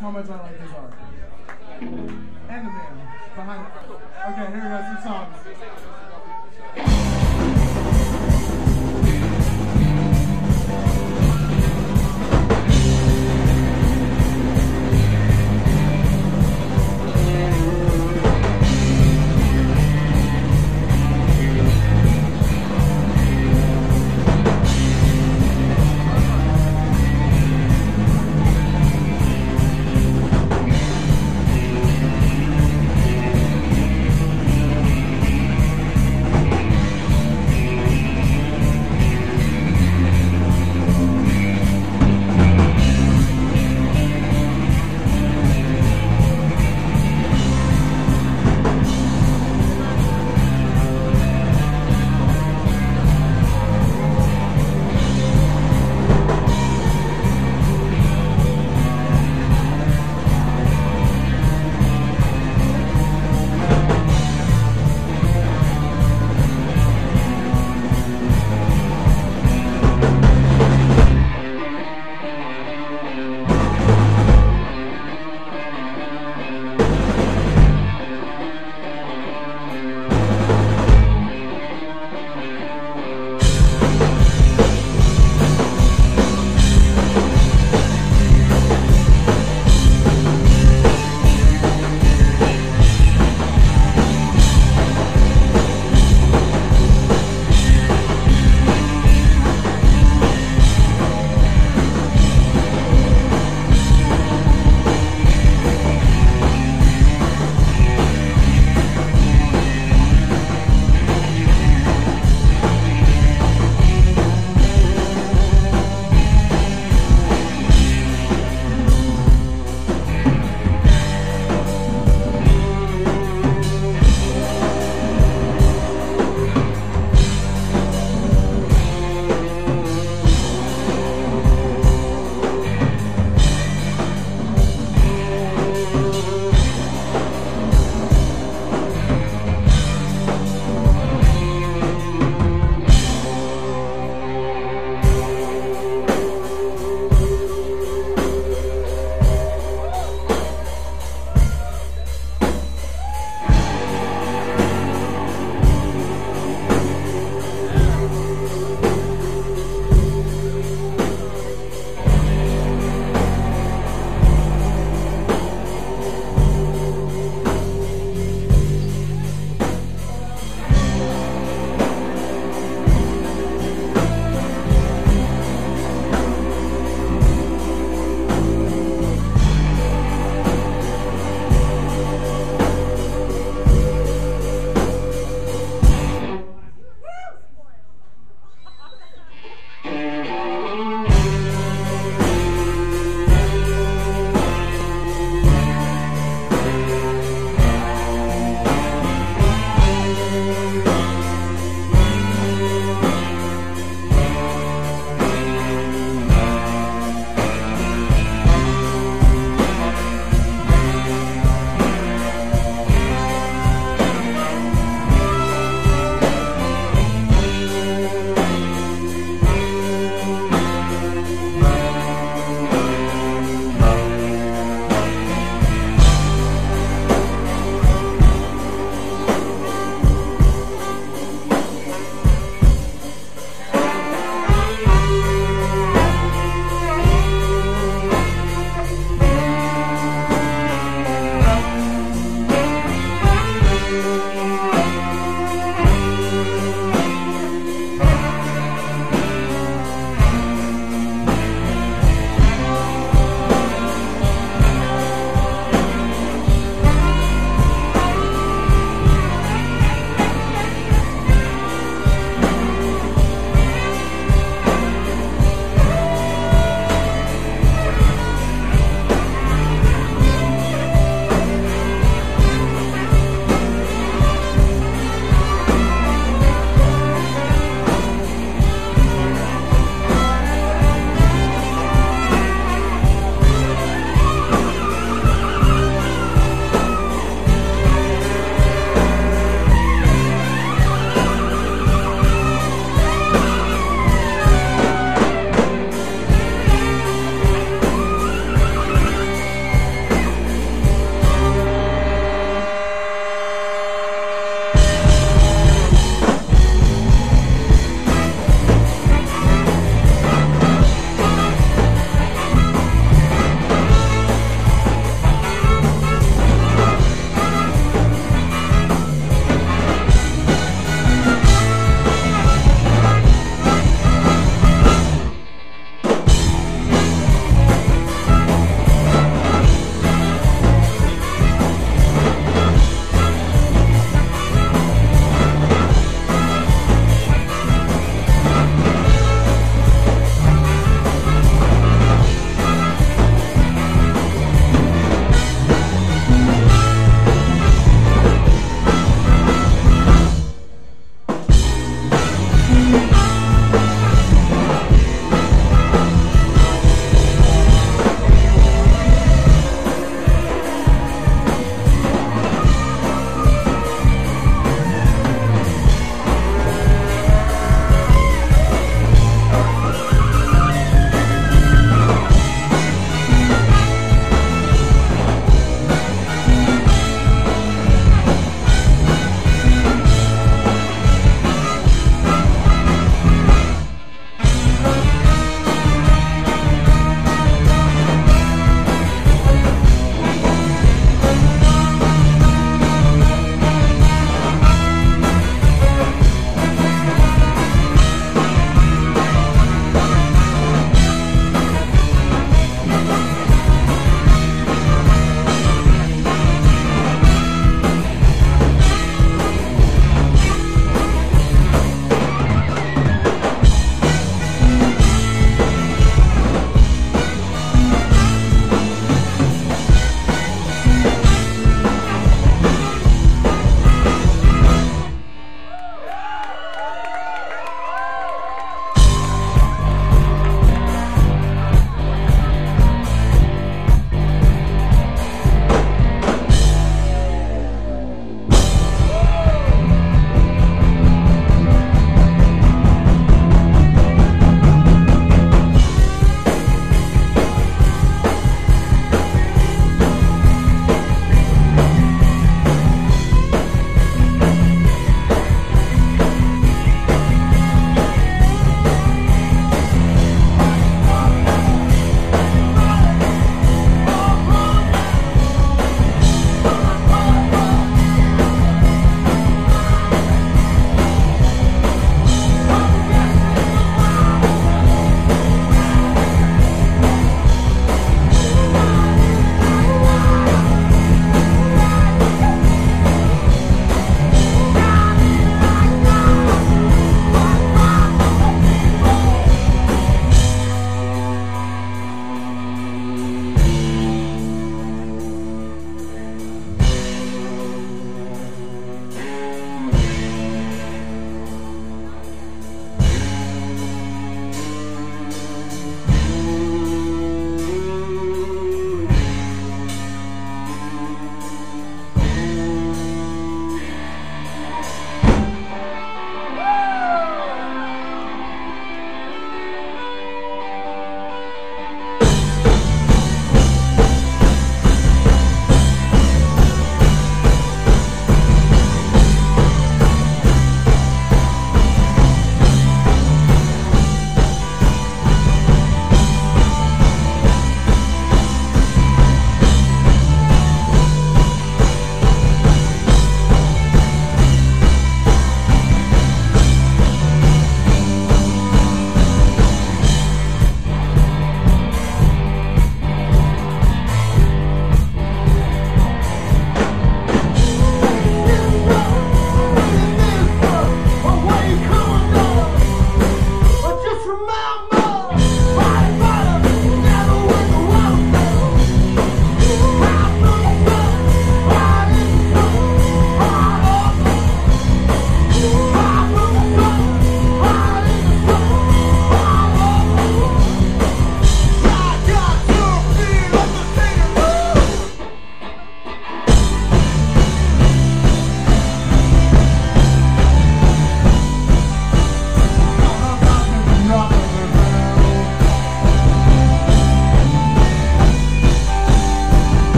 how much I like this art. And the man behind it. Okay, here we go, some songs.